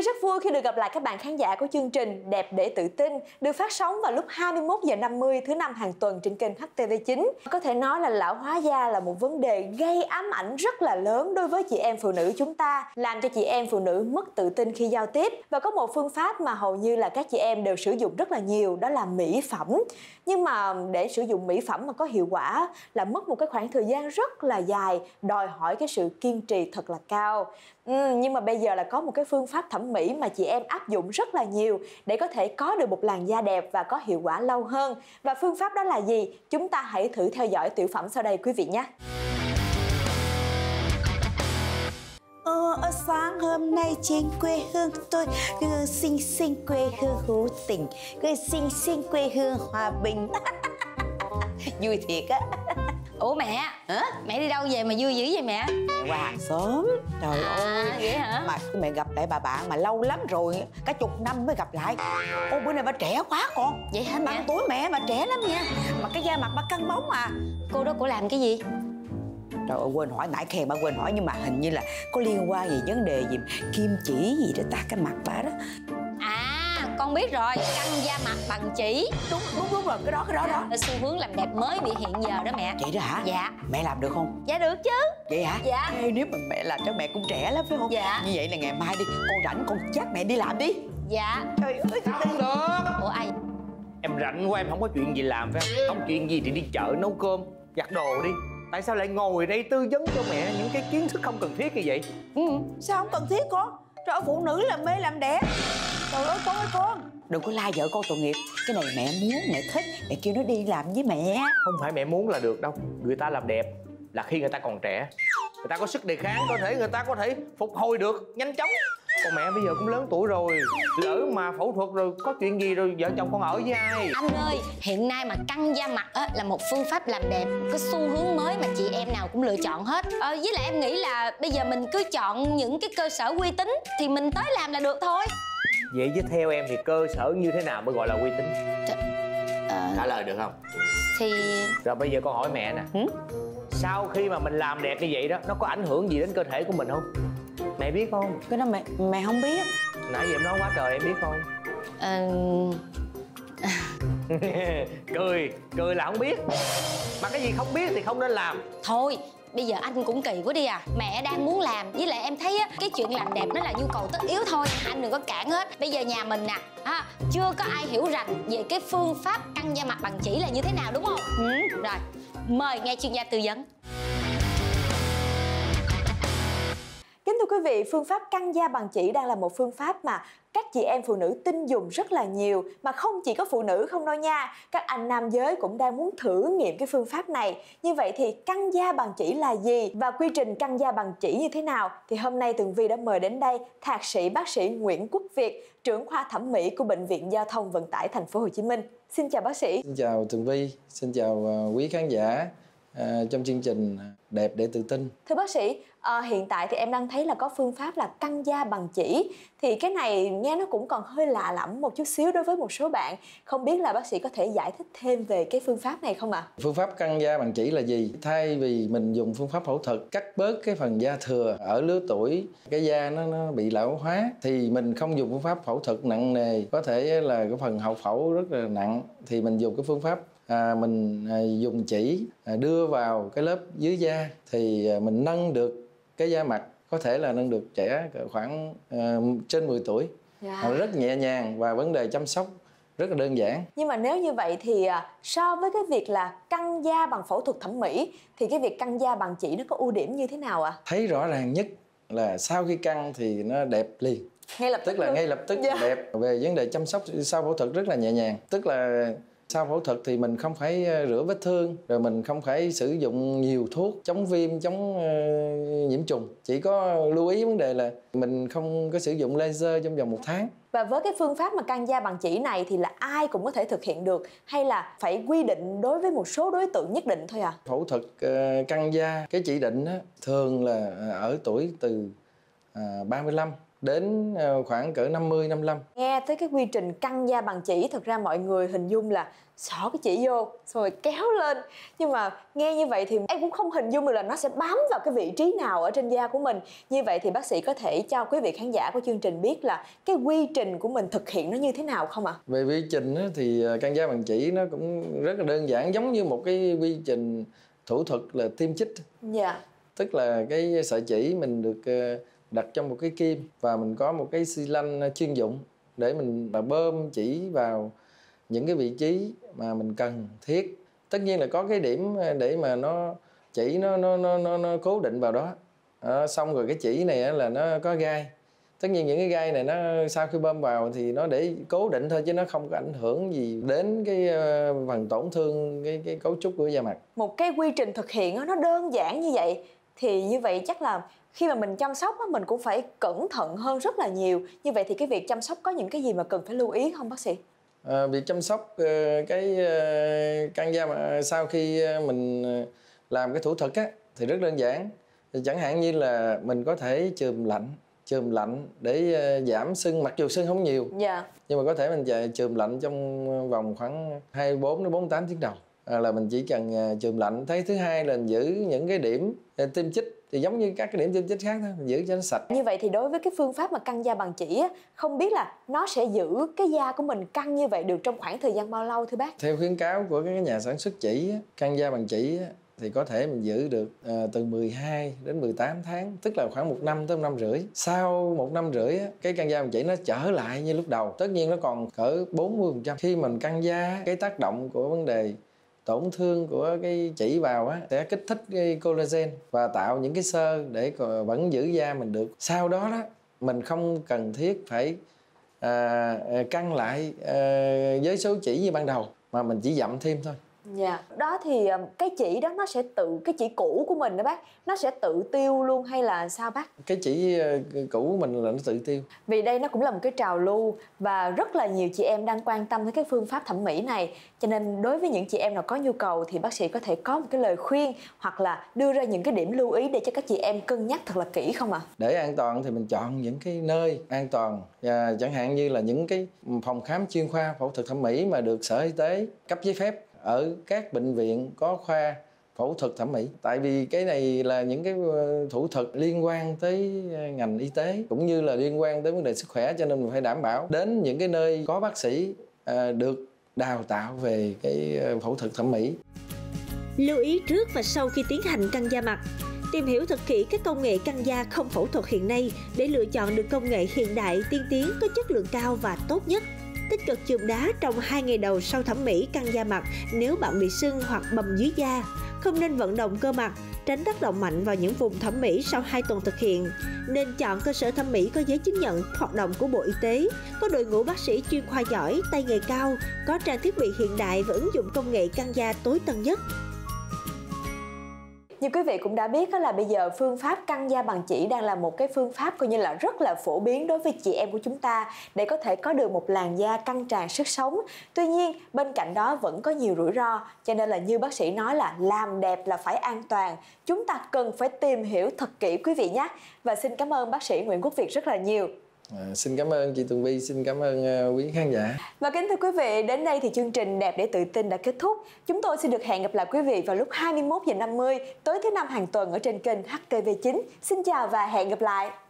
Vi rất vui khi được gặp lại các bạn khán giả của chương trình Đẹp Để Tự Tin được phát sóng vào lúc 21h50 thứ năm hàng tuần trên kênh HTV9. Có thể nói là lão hóa da là một vấn đề gây ám ảnh rất là lớn đối với chị em phụ nữ chúng ta, làm cho chị em phụ nữ mất tự tin khi giao tiếp. Và có một phương pháp mà hầu như là các chị em đều sử dụng rất là nhiều, đó là mỹ phẩm. Nhưng mà để sử dụng mỹ phẩm mà có hiệu quả là mất một cái khoảng thời gian rất là dài, đòi hỏi cái sự kiên trì thật là cao. Nhưng mà bây giờ là có một cái phương pháp thẩm mỹ mà chị em áp dụng rất là nhiều để có thể có được một làn da đẹp và có hiệu quả lâu hơn. Và phương pháp đó là gì? Chúng ta hãy thử theo dõi tiểu phẩm sau đây quý vị nhé. Sáng hôm nay trên quê hương tôi, xinh xinh quê hương hữu tình, xinh xinh quê hương hòa bình. Vui thiệt á. Ủa mẹ, hả? Mẹ đi đâu về mà vui dữ vậy mẹ? Mẹ qua hàng xóm. Trời ơi, vậy hả? Mà mẹ gặp lại bà bạn mà lâu lắm rồi, cả chục năm mới gặp lại. Ô bữa nay bà trẻ quá con. Vậy hả mẹ? Bằng tuổi mẹ mà trẻ lắm nha. Mà cái da mặt bà căng bóng à. Cô đó cổ làm cái gì? Trời ơi, quên hỏi, nãy khen bà quên hỏi, nhưng mà hình như là có liên quan gì vấn đề gì kim chỉ gì đó ta, cái mặt bà đó. À, con biết rồi, căng da mặt bằng chỉ. Đúng rồi, cái đó. Là xu hướng làm đẹp mới bị hiện giờ đó mẹ. Vậy đó hả? Dạ. Mẹ làm được không? Dạ được chứ. Vậy hả? Dạ. Ê, nếu mà mẹ làm cho mẹ cũng trẻ lắm phải không? Dạ. Như vậy là ngày mai đi, con rảnh con dắt mẹ đi làm đi. Dạ. Trời ơi, không được. Ủa ai? Em rảnh quá, em không có chuyện gì làm phải không? Không chuyện gì thì đi chợ nấu cơm, giặt đồ đi. Tại sao lại ngồi đây tư vấn cho mẹ những cái kiến thức không cần thiết như vậy? Ừ, sao không cần thiết con? Trời ơi, phụ nữ là mê làm đẻ. Trời ơi con ơi con, đừng có la vợ con tội nghiệp. Cái này mẹ muốn, mẹ thích, mẹ kêu nó đi làm với mẹ. Không phải mẹ muốn là được đâu. Người ta làm đẹp là khi người ta còn trẻ, người ta có sức đề kháng, có thể người ta có thể phục hồi được nhanh chóng. Còn mẹ bây giờ cũng lớn tuổi rồi, lỡ mà phẫu thuật rồi có chuyện gì rồi vợ chồng con ở với ai? Anh ơi, hiện nay mà căng da mặt á, là một phương pháp làm đẹp, cái xu hướng mới mà chị em nào cũng lựa chọn hết. Với lại em nghĩ là bây giờ mình cứ chọn những cái cơ sở uy tín thì mình tới làm là được thôi. Vậy chứ theo em thì cơ sở như thế nào mới gọi là uy tín? Trả lời được không? Thì... Rồi bây giờ con hỏi mẹ nè. Sau khi mà mình làm đẹp như vậy đó, nó có ảnh hưởng gì đến cơ thể của mình không? Mẹ biết không? Cái đó mẹ không biết. Nãy giờ em nói quá trời, em biết không? Cười là không biết. Mà cái gì không biết thì không nên làm. Thôi, bây giờ anh cũng kỳ quá đi à. Mẹ đang muốn làm, với lại em thấy á, cái chuyện làm đẹp nó là nhu cầu tất yếu thôi. Anh đừng có cản hết. Bây giờ nhà mình nè, chưa có ai hiểu rành về cái phương pháp căng da mặt bằng chỉ là như thế nào đúng không? Rồi, mời nghe chuyên gia tư vấn. Kính thưa quý vị, phương pháp căng da bằng chỉ đang là một phương pháp mà các chị em phụ nữ tin dùng rất là nhiều. Mà không chỉ có phụ nữ không đâu nha, các anh nam giới cũng đang muốn thử nghiệm cái phương pháp này. Như vậy thì căng da bằng chỉ là gì và quy trình căng da bằng chỉ như thế nào? Thì hôm nay Tường Vi đã mời đến đây thạc sĩ bác sĩ Nguyễn Quốc Việt, trưởng khoa thẩm mỹ của Bệnh viện Giao thông Vận tải Thành phố Hồ Chí Minh. Xin chào bác sĩ. Xin chào Tường Vi, xin chào quý khán giả trong chương trình Đẹp Để Tự Tin. Thưa bác sĩ, hiện tại thì em đang thấy là có phương pháp là căng da bằng chỉ. Thì cái này nghe nó cũng còn hơi lạ lẫm một chút xíu đối với một số bạn. Không biết là bác sĩ có thể giải thích thêm về cái phương pháp này không ạ? Phương pháp căng da bằng chỉ là gì? Thay vì mình dùng phương pháp phẫu thuật cắt bớt cái phần da thừa ở lứa tuổi, cái da nó bị lão hóa, thì mình không dùng phương pháp phẫu thuật nặng nề, có thể là cái phần hậu phẫu rất là nặng, thì mình dùng cái phương pháp dùng chỉ đưa vào cái lớp dưới da, thì mình nâng được cái da mặt, có thể là nâng được trẻ khoảng trên 10 tuổi. Rất nhẹ nhàng và vấn đề chăm sóc rất là đơn giản. Nhưng mà nếu như vậy thì so với cái việc là căng da bằng phẫu thuật thẩm mỹ thì cái việc căng da bằng chỉ nó có ưu điểm như thế nào ạ? Thấy rõ ràng nhất là sau khi căng thì nó đẹp liền. Ngay lập tức là ngay lập tức đẹp. Về vấn đề chăm sóc sau phẫu thuật rất là nhẹ nhàng. Tức là sau phẫu thuật thì mình không phải rửa vết thương, rồi mình không phải sử dụng nhiều thuốc chống viêm, chống nhiễm trùng. Chỉ có lưu ý vấn đề là mình không có sử dụng laser trong vòng 1 tháng. Và với cái phương pháp mà căng da bằng chỉ này thì là ai cũng có thể thực hiện được hay là phải quy định đối với một số đối tượng nhất định thôi à? Phẫu thuật căng da, cái chỉ định thường là ở tuổi từ 35 đến khoảng cỡ 50-55. Nghe tới cái quy trình căng da bằng chỉ, thật ra mọi người hình dung là xỏ cái chỉ vô xong rồi kéo lên, nhưng mà nghe như vậy thì em cũng không hình dung được là nó sẽ bám vào cái vị trí nào ở trên da của mình. Như vậy thì bác sĩ có thể cho quý vị khán giả của chương trình biết là cái quy trình của mình thực hiện nó như thế nào không ạ? Về quy trình thì căng da bằng chỉ nó cũng rất là đơn giản, giống như một cái quy trình thủ thuật là tiêm chích. Dạ. Tức là cái sợi chỉ mình được đặt trong một cái kim và mình có một cái xi lanh chuyên dụng để mình bơm chỉ vào những cái vị trí mà mình cần thiết. Tất nhiên là có cái điểm để mà nó chỉ nó cố định vào đó. Xong rồi cái chỉ này là nó có gai. Tất nhiên những cái gai này nó sau khi bơm vào thì nó để cố định thôi, chứ nó không có ảnh hưởng gì đến cái phần tổn thương cái cấu trúc của da mặt. Một cái quy trình thực hiện nó đơn giản như vậy thì như vậy chắc là khi mà mình chăm sóc mình cũng phải cẩn thận hơn rất là nhiều. Như vậy thì cái việc chăm sóc có những cái gì mà cần phải lưu ý không bác sĩ? Việc chăm sóc cái căng da mà sau khi mình làm cái thủ thuật thì rất đơn giản. Thì chẳng hạn như là mình có thể chườm lạnh để giảm sưng, mặc dù sưng không nhiều. Dạ. Nhưng mà có thể mình chườm lạnh trong vòng khoảng 24 đến 48 tiếng đầu là mình chỉ cần chườm lạnh. Thấy thứ hai là mình giữ những cái điểm tiêm chích thì giống như các cái điểm tiêm chích khác thôi, giữ cho nó sạch. Như vậy thì đối với cái phương pháp mà căng da bằng chỉ, không biết là nó sẽ giữ cái da của mình căng như vậy được trong khoảng thời gian bao lâu thưa bác? Theo khuyến cáo của cái nhà sản xuất chỉ, căng da bằng chỉ thì có thể mình giữ được từ 12 đến 18 tháng, tức là khoảng 1 năm tới 1 năm rưỡi. Sau 1 năm rưỡi cái căng da bằng chỉ nó trở lại như lúc đầu. Tất nhiên nó còn cỡ 40%. Khi mình căng da, cái tác động của vấn đề tổn thương của cái chỉ vào sẽ kích thích cái collagen và tạo những cái xơ để vẫn giữ da mình được. Sau đó mình không cần thiết phải căng lại với số chỉ như ban đầu mà mình chỉ dặm thêm thôi. Dạ. Đó thì cái chỉ đó nó sẽ tự, cái chỉ cũ của mình đó bác, nó sẽ tự tiêu luôn hay là sao bác? Cái chỉ cũ của mình là nó tự tiêu. Vì đây nó cũng là một cái trào lưu và rất là nhiều chị em đang quan tâm tới cái phương pháp thẩm mỹ này. Cho nên đối với những chị em nào có nhu cầu thì bác sĩ có thể có một cái lời khuyên hoặc là đưa ra những cái điểm lưu ý để cho các chị em cân nhắc thật là kỹ không ạ? Để an toàn thì mình chọn những cái nơi an toàn, chẳng hạn như là những cái phòng khám chuyên khoa phẫu thuật thẩm mỹ mà được Sở Y tế cấp giấy phép. Ở các bệnh viện có khoa phẫu thuật thẩm mỹ. Tại vì cái này là những cái thủ thuật liên quan tới ngành y tế cũng như là liên quan tới vấn đề sức khỏe, cho nên mình phải đảm bảo đến những cái nơi có bác sĩ được đào tạo về cái phẫu thuật thẩm mỹ. Lưu ý trước và sau khi tiến hành căng da mặt, tìm hiểu thật kỹ các công nghệ căng da không phẫu thuật hiện nay để lựa chọn được công nghệ hiện đại, tiên tiến, có chất lượng cao và tốt nhất. Tích cực chườm đá trong 2 ngày đầu sau thẩm mỹ căng da mặt nếu bạn bị sưng hoặc bầm dưới da. Không nên vận động cơ mặt, tránh tác động mạnh vào những vùng thẩm mỹ sau 2 tuần thực hiện. Nên chọn cơ sở thẩm mỹ có giấy chứng nhận hoạt động của Bộ Y tế, có đội ngũ bác sĩ chuyên khoa giỏi, tay nghề cao, có trang thiết bị hiện đại và ứng dụng công nghệ căng da tối tân nhất. Như quý vị cũng đã biết đó là bây giờ phương pháp căng da bằng chỉ đang là một cái phương pháp coi như là rất là phổ biến đối với chị em của chúng ta để có thể có được một làn da căng tràn sức sống. Tuy nhiên bên cạnh đó vẫn có nhiều rủi ro, cho nên là như bác sĩ nói là làm đẹp là phải an toàn. Chúng ta cần phải tìm hiểu thật kỹ quý vị nhé. Và xin cảm ơn bác sĩ Nguyễn Quốc Việt rất là nhiều. Xin cảm ơn chị Tường Vi, xin cảm ơn quý khán giả. Và kính thưa quý vị, đến đây thì chương trình Đẹp Để Tự Tin đã kết thúc. Chúng tôi xin được hẹn gặp lại quý vị vào lúc 21h50 tối thứ Năm hàng tuần ở trên kênh HTV9. Xin chào và hẹn gặp lại.